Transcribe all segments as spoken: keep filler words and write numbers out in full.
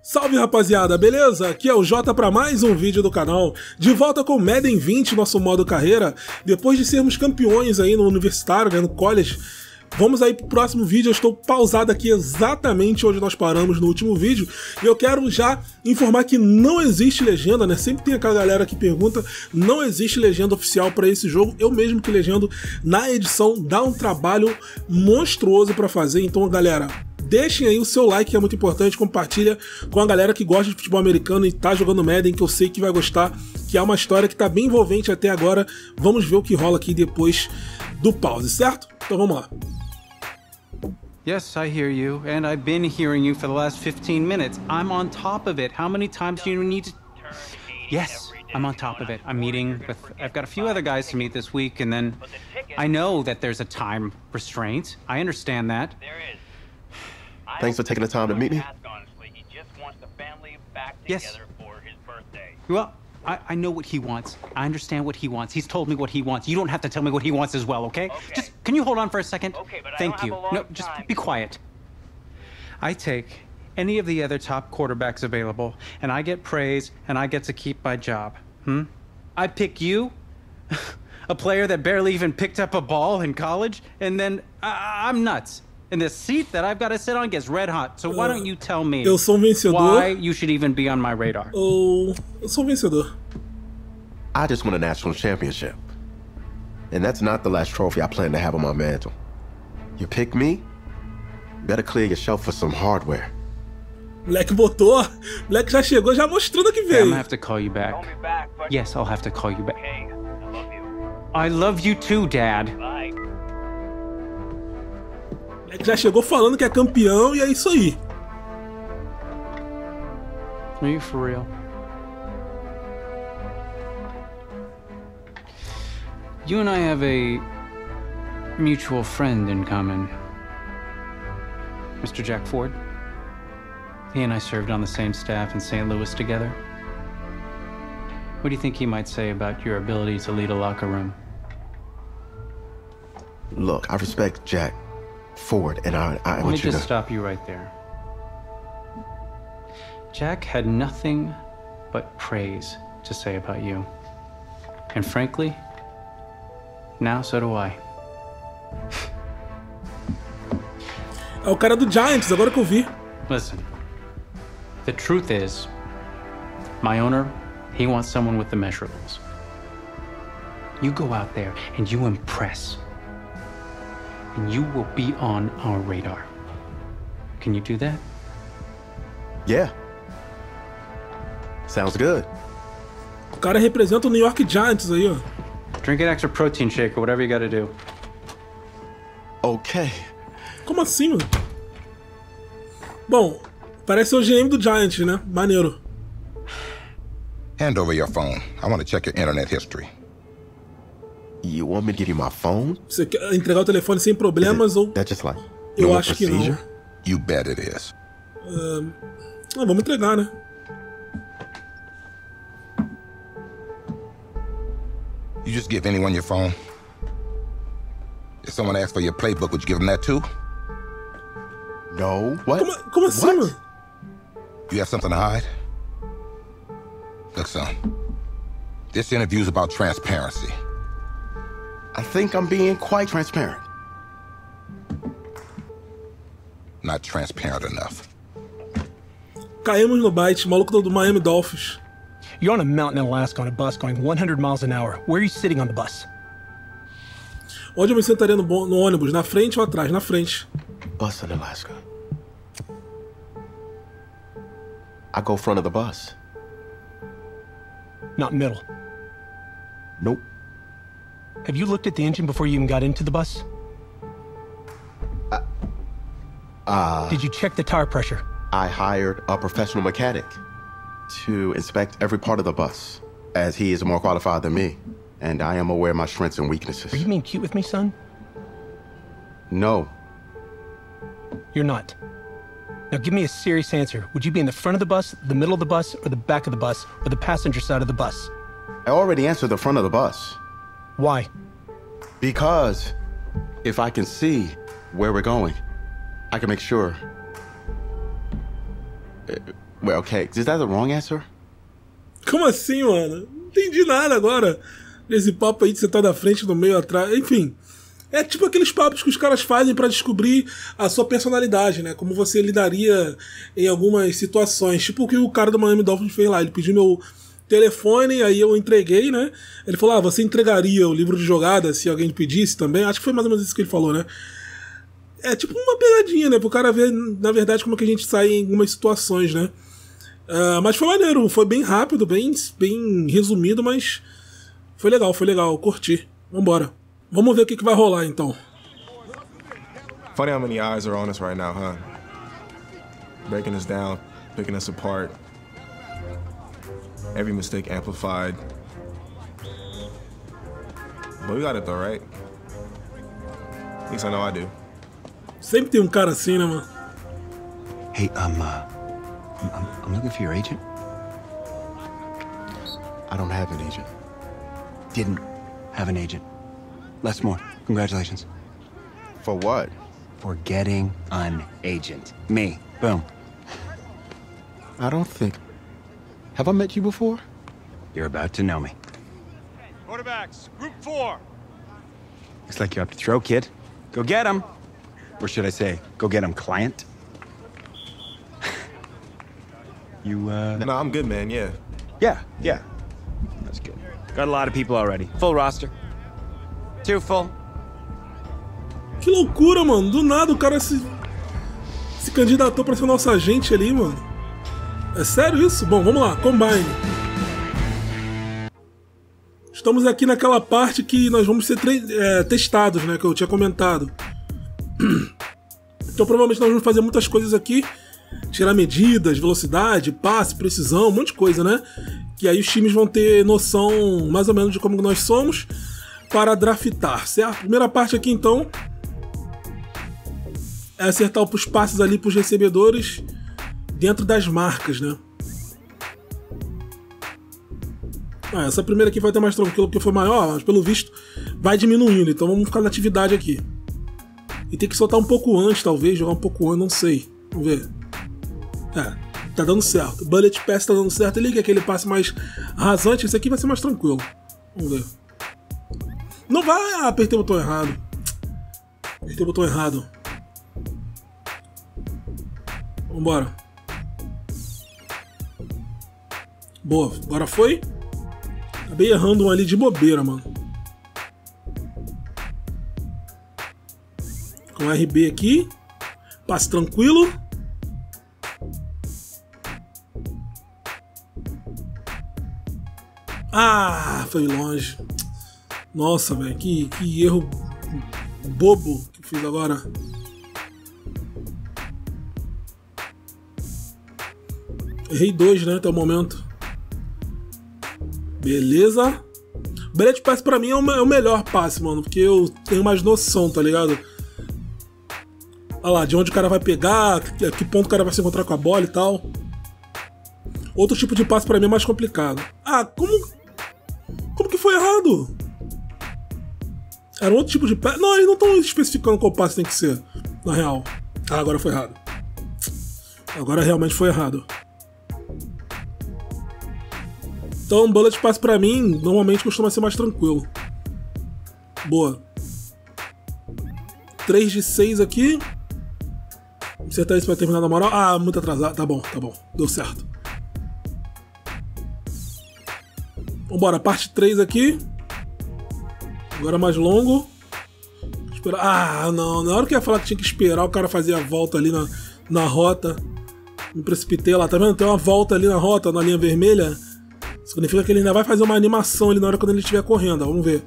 Salve rapaziada, beleza? Aqui é o Jota para mais um vídeo do canal, de volta com Madden vinte, nosso modo carreira. Depois de sermos campeões aí no universitário, né, no college, vamos aí pro próximo vídeo. Eu estou pausado aqui exatamente onde nós paramos no último vídeo. E eu quero já informar que não existe legenda, né? Sempre tem aquela galera que pergunta, não existe legenda oficial para esse jogo. Eu mesmo que legendo na edição, dá um trabalho monstruoso para fazer. Então, galera, deixem aí o seu like, que é muito importante, compartilha com a galera que gosta de futebol americano e tá jogando Madden, que eu sei que vai gostar, que é uma história que tá bem envolvente até agora. Vamos ver o que rola aqui depois do pause, certo? Então vamos lá. Yes, I hear you, and I've been hearing you for the last fifteen minutes. I'm on top of it. How many times do you need to... Yes, I'm on top of it. I'm meeting with... I've got a few other guys to meet this week, and then... I know that there's a time restraint. I understand that. There is. Thanks for taking the time to meet me. Yes. Well, I, I know what he wants. I understand what he wants. He's told me what he wants. You don't have to tell me what he wants as well, okay? okay. Just, can you hold on for a second? Okay, but Thank I don't you. Have a long no, just time. Be quiet. I take any of the other top quarterbacks available, and I get praise, and I get to keep my job. Hmm? I pick you, a player that barely even picked up a ball in college, and then I, I'm nuts. And the seat that I've got to sit on gets red hot. So why don't you tell me eu sou um vencedor. Why you should even be on my radar? Oh, eu sou um vencedor. I just won a national championship, and that's not the last trophy I plan to have on my mantle. You pick me, better clear your shelf for some hardware. Black botou. Black já chegou, já mostrando que veio. I'm gonna have to call you back. Call me back but... Yes, I'll have to call you back. Okay. I love you. I love you too, Dad. Bye. Já chegou falando que é campeão e é isso aí. Are you for real? You and I have a mutual friend in common. mister Jack Ford. He and I served on the same staff in Saint Louis together. What do you think he might say about your ability to lead a locker room? Look, I respect Jack Ford, and I, I want you to... Let me just stop you right there. Jack had nothing but praise to say about you. And frankly, now so do I. É o cara do Giants, agora que eu vi. Listen, the truth is, my owner, he wants someone with the measurables. You go out there and you impress. And you will be on our radar. Can you do that? Yeah. Sounds good. O cara representa o New York Giants aí, ó. Drink an extra protein shake or whatever you gotta do. Okay. Como assim, mano? Bom, parece o G M do Giants, né? Maneiro. Hand over your phone. I want to check your internet history. You want me to give you my phone? Você quer entregar o telefone sem problemas ou... That's just like... Eu acho que não. You bet it is. Uh, ah, vamos entregar, né? You just give anyone your phone? If someone asks for your playbook, would you give them that too? No. What? Como, como assim, What? mano? You have something to hide? Look, son. This interview is about transparency. I think I'm being quite transparent. Not transparent enough. Caímos no bait, maluco do Miami Dolphins. You're on a mountain in Alaska on a bus going one hundred miles an hour. Where are you sitting on the bus? Onde eu me sentaria no, no ônibus? Na frente ou atrás? Na frente. Bus in Alaska. I go front of the bus. Not middle. Nope. Have you looked at the engine before you even got into the bus? Uh, uh, Did you check the tire pressure? I hired a professional mechanic to inspect every part of the bus, as he is more qualified than me, and I am aware of my strengths and weaknesses. Are you being cute with me, son? No. You're not. Now give me a serious answer. Would you be in the front of the bus, the middle of the bus, or the back of the bus, or the passenger side of the bus? I already answered the front of the bus. Why? Because if I can see where we're going, I can make sure Well, okay, is that the wrong answer? Como assim, mano? Não entendi nada agora. Esse papo aí de você tá na frente, no meio, atrás, enfim. É tipo aqueles papos que os caras fazem pra descobrir a sua personalidade, né? Como você lidaria em algumas situações. Tipo o que o cara do Miami Dolphins fez lá. Ele pediu meu telefone, aí eu entreguei, né? Ele falou, ah, você entregaria o livro de jogada se alguém pedisse também? Acho que foi mais ou menos isso que ele falou, né? É tipo uma pegadinha, né? Pro cara ver, na verdade, como é que a gente sai em algumas situações, né? Uh, mas foi maneiro, foi bem rápido, bem, bem resumido, mas foi legal, foi legal, curti. Vambora. Vamos ver o que, que vai rolar então. Funny how many eyes are on us right now, huh? Breaking us down, picking us apart. Every mistake amplified. But we got it though, right? At least I know I do. Sempre tem um cara assim, né, mano? Hey, I'm uh... I'm, I'm looking for your agent. I don't have an agent. Didn't have an agent. Les Moore, congratulations. For what? For getting an agent. Me. Boom. I don't think... Have I met you before? You're about to know me. Quarterbacks, group four. Looks like you're up to throw, kid. Go get him. Or should I say, go get him, client? You, uh... No, I'm good, man, yeah. Yeah, yeah. That's good. Got a lot of people already. Full roster. Two full. Que loucura, mano. Do nada o cara se... se candidatou pra ser nosso agente ali, mano. É sério isso? Bom, vamos lá. Combine. Estamos aqui naquela parte que nós vamos ser tre... é, testados, né? Que eu tinha comentado. Então, provavelmente, nós vamos fazer muitas coisas aqui. Tirar medidas, velocidade, passe, precisão, um monte de coisa, né? Que aí os times vão ter noção mais ou menos de como nós somos para draftar, certo? Primeira parte aqui, então, é acertar os passes ali para os recebedores dentro das marcas, né? Ah, essa primeira aqui vai ter mais tranquilo porque foi maior, mas pelo visto vai diminuindo. Então vamos ficar na atividade aqui. E tem que soltar um pouco antes, talvez, jogar um pouco antes, não sei. Vamos ver. É, tá dando certo. Bullet Pass tá dando certo. Ele quer aquele passe mais rasante. Esse aqui vai ser mais tranquilo. Vamos ver. Não vai... Ah, apertei o botão errado. Apertei o botão errado. Vambora. Boa. Agora foi. Acabei errando um ali de bobeira, mano. Com R B aqui. Passe tranquilo. Ah, foi longe. Nossa, velho, que, que erro bobo que fiz agora. Errei dois, né, até o momento. Beleza. Bullet Pass pra mim é o, é o melhor passe, mano, porque eu tenho mais noção, tá ligado? Olha lá, de onde o cara vai pegar, a que ponto o cara vai se encontrar com a bola e tal. Outro tipo de passe pra mim é mais complicado. Ah, como... Como que foi errado? Era outro tipo de passe. Não, eles não estão especificando qual passe tem que ser. Na real. Ah, agora foi errado. Agora realmente foi errado. Então, bola de passe pra mim, normalmente costuma ser mais tranquilo. Boa. três de seis aqui. Vamos acertar isso pra terminar na moral. Ah, muito atrasado. Tá bom, tá bom. Deu certo. Vambora, parte três aqui. Agora mais longo. Espera... Ah, não. Na hora que eu ia falar que tinha que esperar, o cara fazia a volta ali na, na rota. Me precipitei lá, tá vendo? Tem uma volta ali na rota, na linha vermelha. Significa que ele ainda vai fazer uma animação ali na hora quando ele estiver correndo. Vamos ver.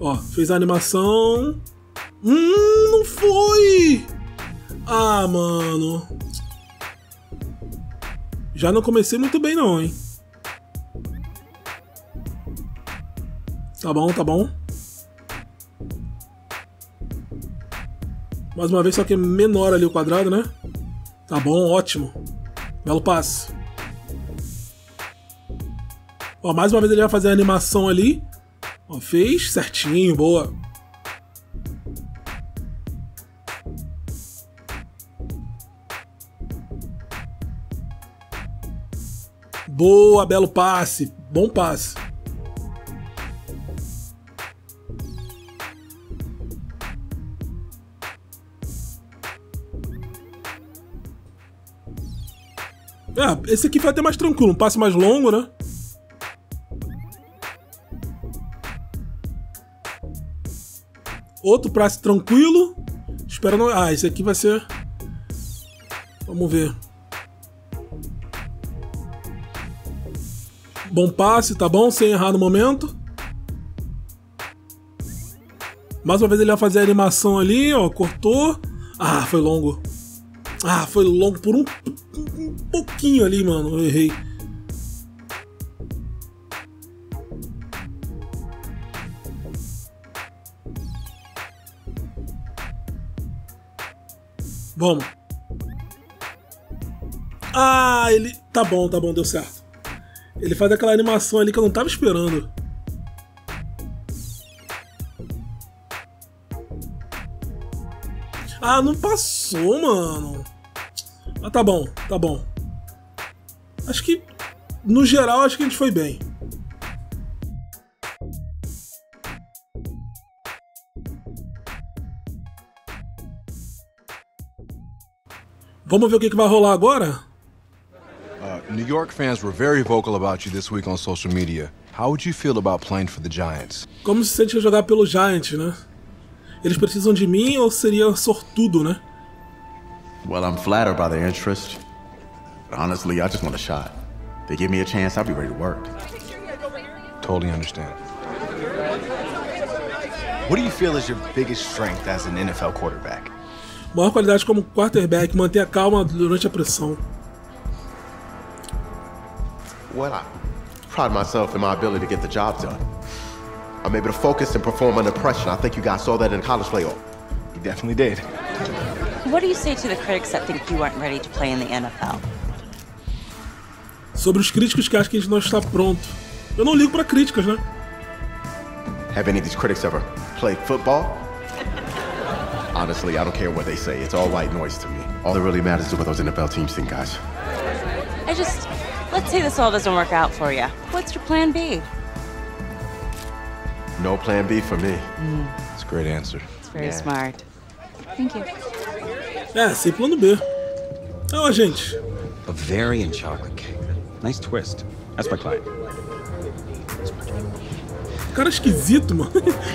Ó, fez a animação. Hum, não foi! Ah, mano. Já não comecei muito bem não, hein? Tá bom, tá bom. Mais uma vez, só que é menor ali o quadrado, né? Tá bom, ótimo. Belo passe. Ó, mais uma vez ele vai fazer a animação ali. Ó, fez certinho, boa. Boa, belo passe. Bom passe. É, esse aqui foi até mais tranquilo. Um passe mais longo, né? Outro passe tranquilo. Espera não... Ah, esse aqui vai ser... Vamos ver. Bom passe, tá bom? Sem errar no momento. Mais uma vez ele vai fazer a animação ali, ó. Cortou. Ah, foi longo. Ah, foi longo por um, um pouquinho ali, mano. Eu errei. Vamos. Ah, ele... Tá bom, tá bom, deu certo. Ele faz aquela animação ali que eu não tava esperando. Ah, não passou, mano. Mas tá bom, tá bom. Acho que, no geral, acho que a gente foi bem. Vamos ver o que que vai rolar agora? New York fans were very vocal about you this week on social media. How would you feel about playing for the Giants? Como se sente jogar pelo Giants, né? Eles precisam de mim ou seria sortudo, né? Well, I'm flattered by their interest. But honestly, I just want a shot. They give me a chance, I'll be ready to work. Totally understand. What do you feel is your biggest strength as an N F L quarterback? Maior qualidade como quarterback, manter a calma durante a pressão. Well, I pride myself in my ability to get the job done. I'm able to focus and perform under pressure. I think you guys saw that in the college playoff. You definitely did. What do you say to the critics that think you aren't ready to play in the N F L? Sobre os críticos que acham que a gente não está pronto. Eu não ligo para críticas, né? Have any of these critics ever played football? Honestly, I don't care what they say. It's all white noise to me. All that really matters is what those N F L teams think, guys. I just... Let's say this all doesn't work out for you. What's your plan B? No plan B for me. Mm. That's a great answer. It's very yeah. smart. Thank you. É, sem plano B. Ó, oh, gente. Bavarian chocolate cake. Nice twist. That's my client. Cara esquisito, mano.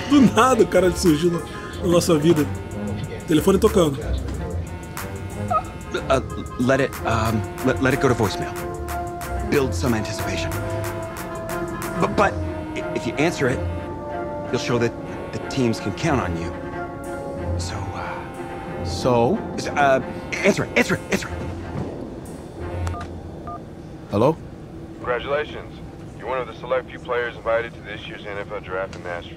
Do nada o cara surgiu na nossa vida. Telefone tocando. Uh, let it, um, let, let it go to voicemail. Build some anticipation. But, but if you answer it, you'll show that the teams can count on you. So, uh, so, uh, answer it, answer it, answer it. Hello? Congratulations. You're one of the select few players invited to this year's N F L draft in Nashville.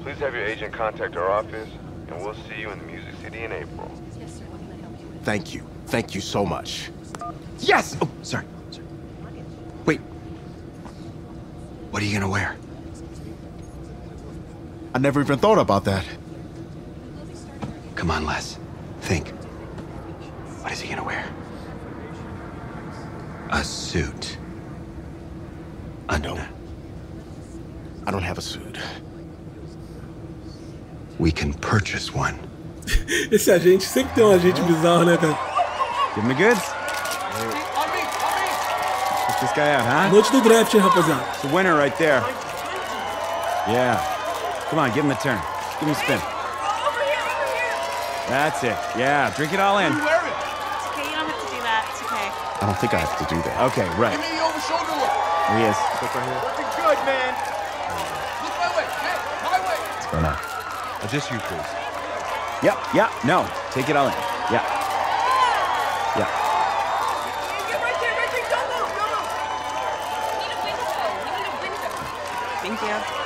Please have your agent contact our office, and we'll see you in the Music City in April. Yes, sir. What can I help you with? Thank you. Thank you so much. Yes! Oh, sorry. What are you gonna wear? I never even thought about that. Come on, Les. Think. What is he gonna wear? A suit. I know. I don't have a suit. We can purchase one. Esse agente sempre tem um agente bizarro, né, cara? Give me good. This guy out, huh? Noite do draft, hein, rapaziada. It's a winner right there. Yeah. Come on, give him a turn. Give him a spin. That's it. Yeah, drink it all in. It's okay, you don't have to do that. It's okay. I don't think I have to do that. Okay, right. Give me the over shoulder look. There he is. Look right here. Looking good, man. Look my way. Hey, my way. What's going on? Oh, just you, please. Yep, yep. No, take it all in. Yeah. Yeah.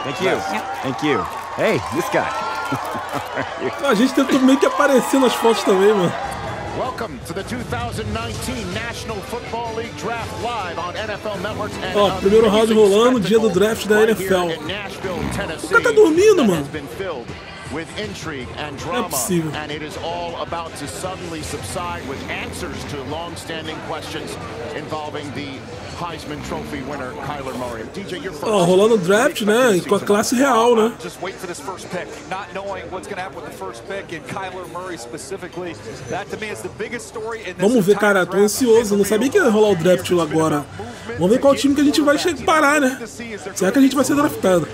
Thank you. Thank you. Hey, this guy. A gente tentou meio que aparecer nas fotos também, mano. Welcome to the twenty nineteen National Football League Draft live on N F L Network. Ó, primeiro round rolando, dia do draft da N F L. O cara tá dormindo, mano. with intrigue and drama, and it is all about to suddenly subside with answers to long-standing questions involving the Heisman Trophy winner Kyler Murray. D J, you're first. Oh, rolando o draft, né? Com a classe real, né? Just wait for this first pick, not knowing what's going to happen with the first pick and Kyler Murray specifically. That to me is the biggest story in this. Vamos ver, cara, tô ansioso, não sabia que ia rolar o draft lá agora. Vamos ver qual time que a gente vai parar, né? Será que a gente vai ser draftado?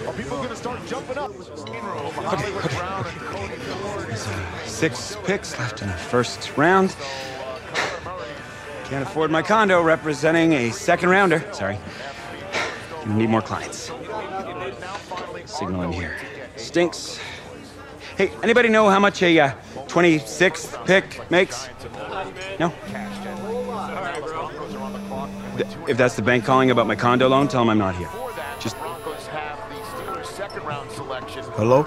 Six picks left in the first round. Can't afford my condo representing a second rounder. Sorry. You need more clients. Signal in here. Stinks. Hey, anybody know how much a uh, twenty-sixth pick makes? No? Th if that's the bank calling about my condo loan, tell them I'm not here. Just... Hello?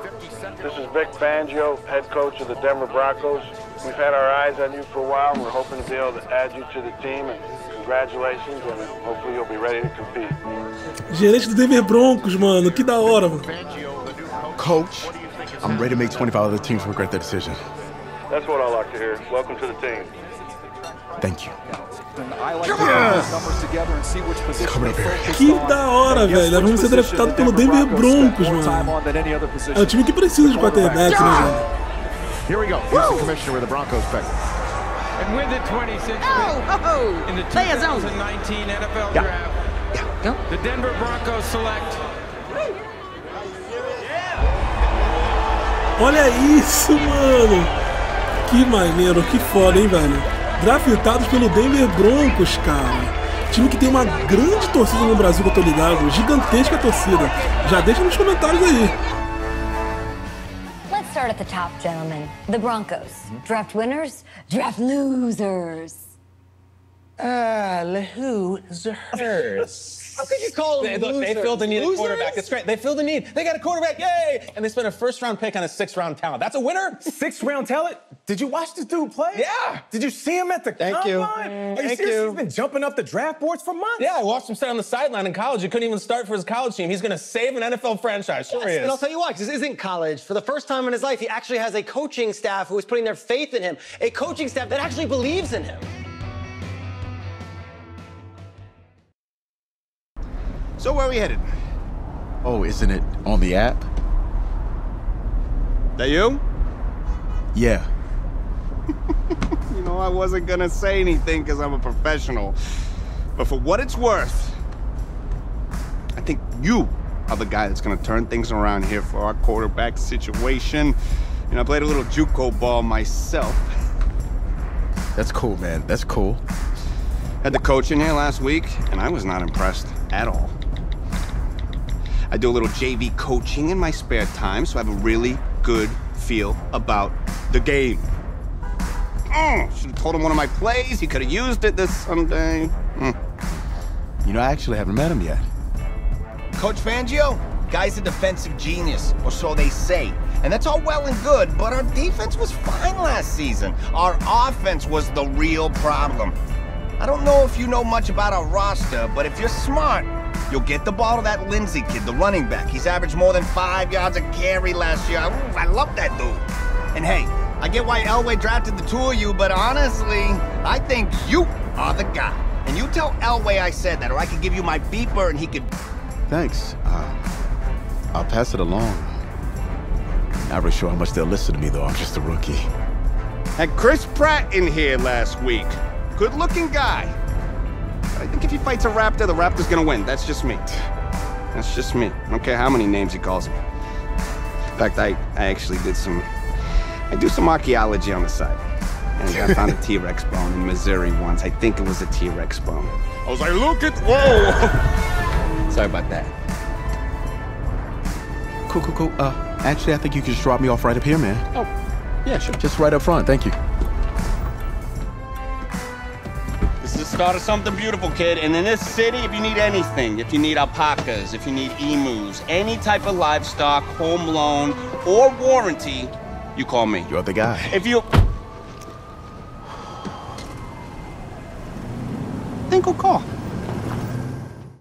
This is Vic Fangio, head coach of the Denver Broncos. We've had our eyes on you for a while, and we're hoping to be able to add you to the team. And congratulations, and hopefully you'll be ready to compete. Gerente do Denver Broncos, mano, que da hora, mano. Coach, I'm ready to make twenty-five other teams regret their decision. That's what I like to hear. Welcome to the team. Thank you. Que da hora, velho. Nós vamos ser draftados pelo Denver Broncos, mano. É um time que precisa de quarterback, né, velho? Here we go. Here's the commissioner with the Broncos pick. And with the twenty-sixth pick in the twenty nineteen N F L draft, the Denver Broncos select. Olha isso, mano. Que maneiro, que foda, hein, velho. Draftados pelo Denver Broncos, cara. Time que tem uma grande torcida no Brasil, que eu tô ligado. Gigantesca torcida. Já deixa nos comentários aí. Let's start at the top, gentlemen. The Broncos. Draft winners, draft losers. Ah, uh, losers. How could you call them they, losers? They filled the need at quarterback. That's great. They filled the need. They got a quarterback. Yay! And they spent a first-round pick on a sixth-round talent. That's a winner? Sixth-round talent? Did you watch this dude play? Yeah. Did you see him at the Thank combine? You. Mm, Are you thank serious? You. He's been jumping up the draft boards for months. Yeah, I watched him sit on the sideline in college. He couldn't even start for his college team. He's going to save an N F L franchise. Sure yes, he is. And I'll tell you what, this isn't college. For the first time in his life, he actually has a coaching staff who is putting their faith in him. A coaching staff that actually believes in him. So where are we headed? Oh, isn't it on the app? That you? Yeah. You know, I wasn't gonna say anything because I'm a professional. But for what it's worth, I think you are the guy that's gonna turn things around here for our quarterback situation. And I played a little JUCO ball myself. That's cool, man. That's cool. Had the coach in here last week, and I was not impressed at all. I do a little J V coaching in my spare time, so I have a really good feel about the game. Mm, should have told him one of my plays. He could have used it this someday. Mm. You know, I actually haven't met him yet. Coach Fangio, guy's a defensive genius, or so they say. And that's all well and good, but our defense was fine last season. Our offense was the real problem. I don't know if you know much about our roster, but if you're smart, you'll get the ball to that Lindsey kid, the running back. He's averaged more than five yards a carry last year. Ooh, I love that dude. And hey, I get why Elway drafted the two of you, but honestly, I think you are the guy. And you tell Elway I said that, or I could give you my beeper and he could... Thanks. Uh, I'll pass it along. Not really sure how much they'll listen to me, though. I'm just a rookie. Had Chris Pratt in here last week. Good-looking guy. But I think if he fights a raptor, the raptor's gonna win. That's just me. That's just me. I don't care how many names he calls me. In fact, I, I actually did some... I do some archaeology on the side. And I found a T-Rex bone in Missouri once. I think it was a T-Rex bone. I was like, look at... Whoa! Sorry about that. Cool, cool, cool. Uh, actually, I think you can just drop me off right up here, man. Oh, yeah, sure. Just right up front. Thank you. Start of something beautiful, kid. And in this city, if you need anything, if you need alpacas, if you need emus, any type of livestock, home loan, or warranty, you call me. You're the guy. If you...